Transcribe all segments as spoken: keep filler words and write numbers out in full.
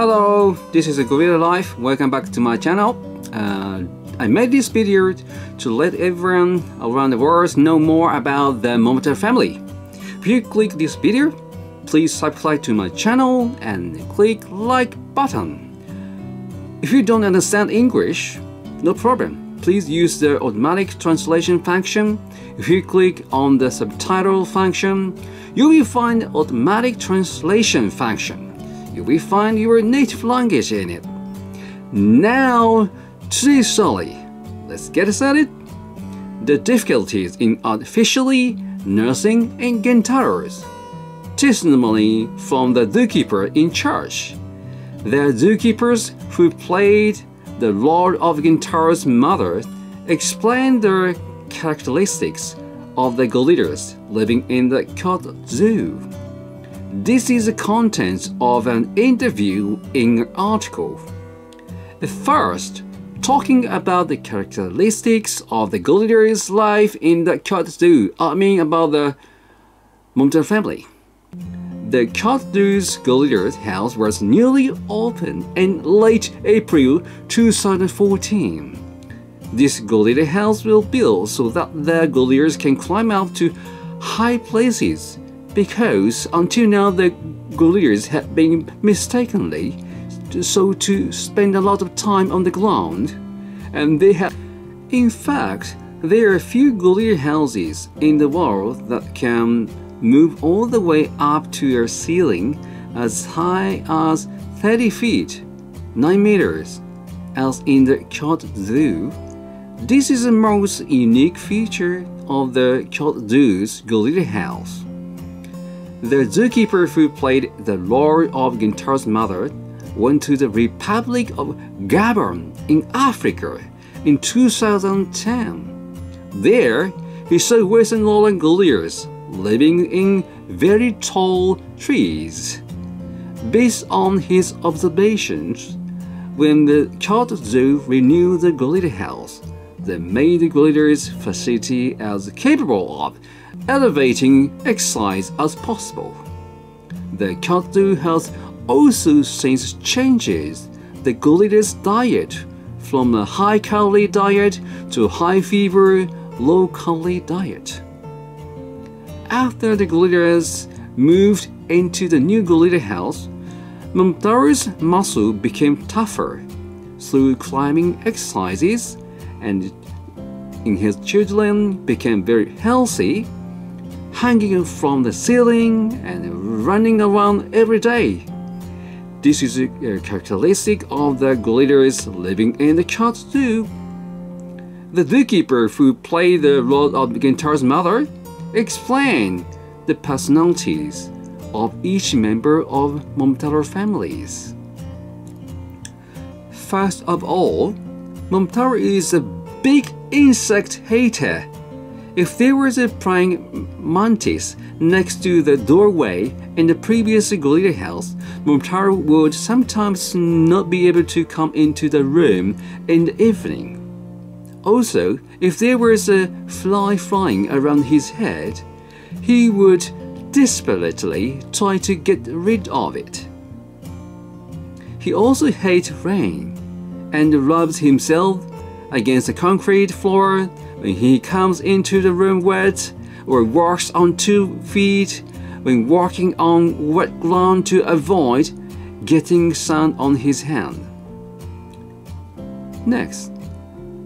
Hello, this is a Gorilla Life, welcome back to my channel. Uh, I made this video to let everyone around the world know more about the Momotaro family. If you click this video, please subscribe to my channel and click like button. If you don't understand English, no problem. Please use the automatic translation function. If you click on the subtitle function, you will find automatic translation function. You will find your native language in it. Now, seriously, let's get started. The difficulties in artificially nursing and Gentaros. Testimony from the zookeeper in charge. The zookeepers who played the role of Gentaro's mother explained the characteristics of the gorillas living in the Kyoto Zoo. This is the contents of an interview in an article. First, talking about the characteristics of the gorillas' life in the Kyoto Zoo, I mean about the Momotaro family. The Kyoto's Gorilla House was newly opened in late April two thousand fourteen. This Gorilla House will build so that the gorillas can climb up to high places, because until now the gorillas had been mistakenly so to spend a lot of time on the ground, and they have, in fact, there are few gorilla houses in the world that can move all the way up to your ceiling as high as thirty feet, nine meters, as in the Kyoto Zoo. This is the most unique feature of the Kyoto Zoo's Gorilla House. The zookeeper who played the role of Gentaro's mother went to the Republic of Gabon in Africa in two thousand ten. There, he saw Western Lowland gorillas living in very tall trees. Based on his observations, when the Kyoto Zoo renewed the gorilla house, they made the gorillas' facility as capable of elevating exercise as possible. The Kyoto Zoo has also since changed the gorillas' diet from a high-calorie diet to high-fever, low-calorie diet. After the gorillas moved into the new gorilla house, Momotaro's muscle became tougher through climbing exercises, and in his children became very healthy, hanging from the ceiling and running around every day. This is a characteristic of the gorillas living in the Kyoto Zoo. The zookeeper who played the role of Gentaro's mother explain the personalities of each member of Momotaro families. First of all, Momotaro is a big insect hater. If there was a praying mantis next to the doorway in the previous gorilla house, Momotaro would sometimes not be able to come into the room in the evening. Also, if there was a fly flying around his head, he would desperately try to get rid of it. He also hates rain and rubs himself against the concrete floor when he comes into the room wet, or walks on two feet when walking on wet ground to avoid getting sun on his hand. Next,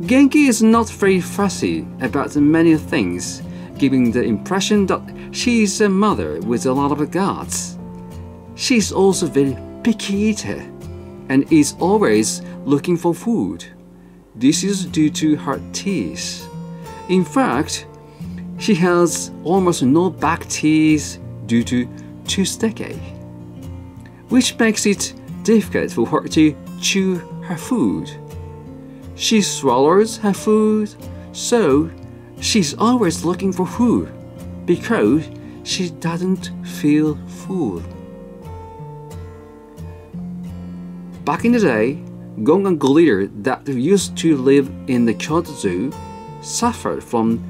Genki is not very fussy about many things, giving the impression that she is a mother with a lot of guts. She is also a very picky eater and is always looking for food. This is due to her teeth. In fact, she has almost no back teeth due to tooth decay, which makes it difficult for her to chew her food. She swallows her food, so she's always looking for food because she doesn't feel full. Back in the day, Gongan gorilla that used to live in the Kyoto Zoo suffered from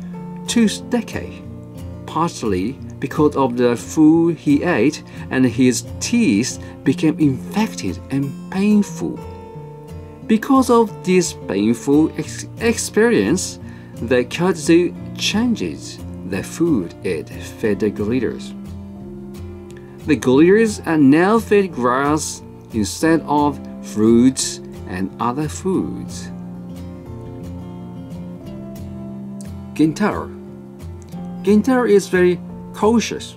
tooth decay, partially because of the food he ate, and his teeth became infected and painful. Because of this painful ex experience, the katsu changes the food it fed the gorillas. The gorillas are now fed grass instead of fruits and other foods. Gentaro. Gentaro is very cautious,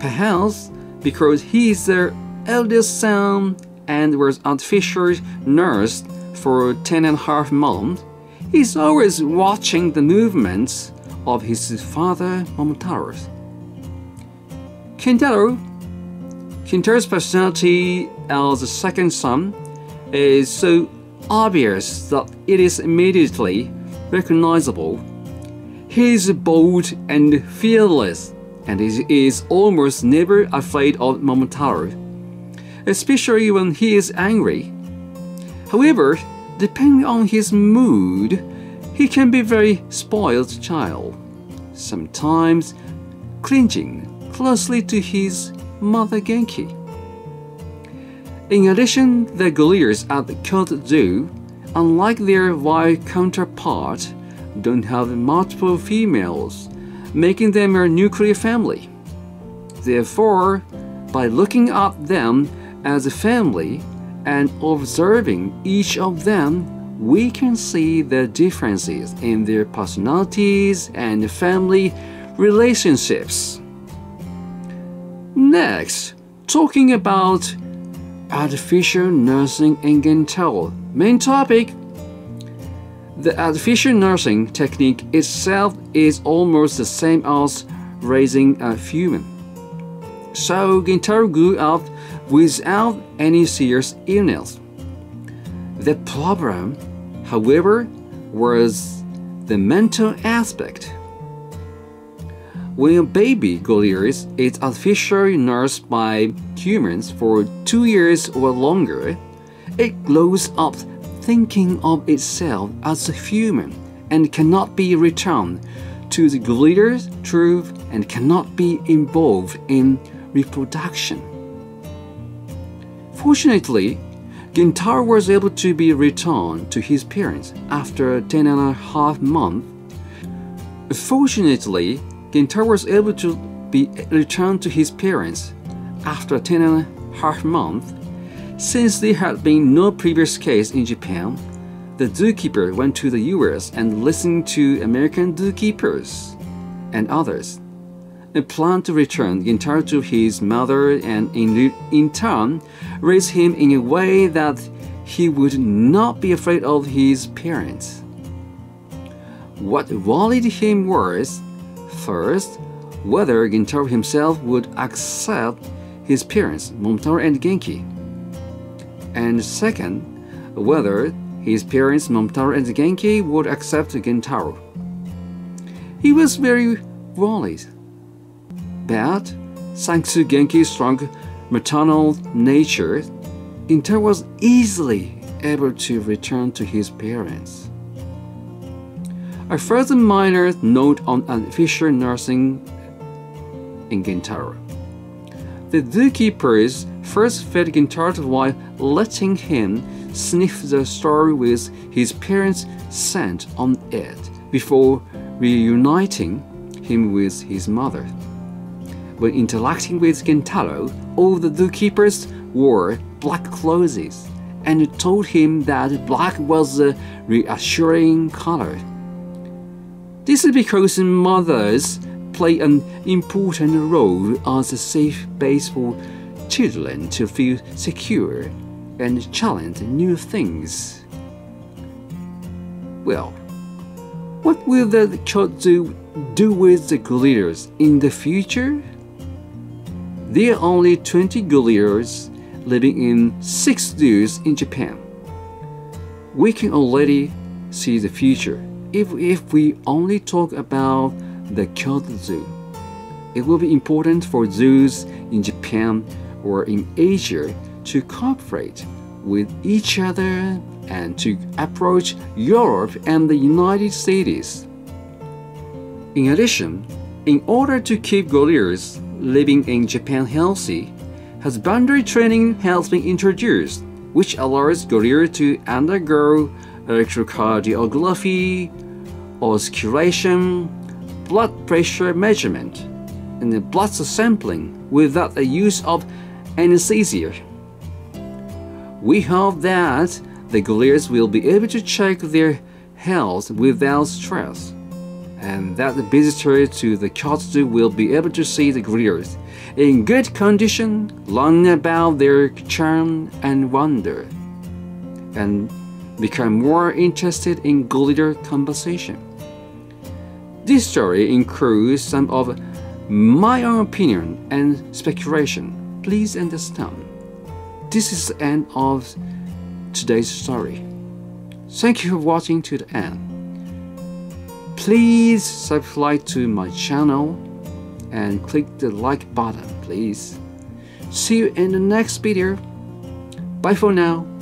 perhaps because he is their eldest son and was artificially nursed for ten and a half months. He's always watching the movements of his father Momotaro. Gentaro, Gentaro's personality as the second son is so obvious that it is immediately recognizable. He is bold and fearless, and he is almost never afraid of Momotaro, especially when he is angry. However, depending on his mood, he can be a very spoiled child, sometimes clinging closely to his mother Genki. In addition, the gorillas at the Kyoto Zoo, unlike their wild counterparts, don't have multiple females, making them a nuclear family. Therefore, by looking at them as a family and observing each of them, we can see the differences in their personalities and family relationships. Next, talking about artificial nursing in Gentaro. Main topic. The artificial nursing technique itself is almost the same as raising a human. So Gentaro grew up without any serious illness. The problem, however, was the mental aspect. When a baby gorilla is artificially nursed by humans for two years or longer, it grows up thinking of itself as a human and cannot be returned to the gorilla's troop and cannot be involved in reproduction. Fortunately, Gentaro was able to be returned to his parents after ten and a half months. Fortunately, Gentaro was able to be returned to his parents after ten and a half months. Since there had been no previous case in Japan, the zookeeper went to the U S and listened to American zookeepers and others, and planned to return Gentaro to his mother and in, in turn raise him in a way that he would not be afraid of his parents. What worried him was, first, whether Gentaro himself would accept his parents, Momotaro and Genki. And second, whether his parents Momotaro and Genki would accept Gentaro. He was very worried, but thanks to Genki's strong maternal nature, Gentaro was easily able to return to his parents. A further minor note on artificial nursing in Gentaro. The zookeepers first fed Gentaro while letting him sniff the star with his parents' scent on it before reuniting him with his mother. When interacting with Gentaro, all the zookeepers wore black clothes and told him that black was a reassuring color. This is because mothers play an important role as a safe base for children to feel secure and challenge new things. Well, what will the Kyoto do with the gorillas in the future? There are only twenty gorillas living in six zoos in Japan. We can already see the future. If, if we only talk about the Kyoto Zoo, it will be important for zoos in Japan or in Asia to cooperate with each other and to approach Europe and the United States. In addition, In order to keep gorillas living in Japan healthy, husbandry training has been introduced, which allows gorillas to undergo electrocardiography, osculation, blood pressure measurement, and blood sampling without the use of anesthesia. We hope that the gorillas will be able to check their health without stress, and that the visitors to the Kyoto Zoo will be able to see the gorillas in good condition, learn about their charm and wonder, and become more interested in gorilla conversation. This story includes some of my own opinion and speculation. Please understand. This is the end of today's story. Thank you for watching to the end. Please subscribe to my channel and click the like button, please. See you in the next video. Bye for now.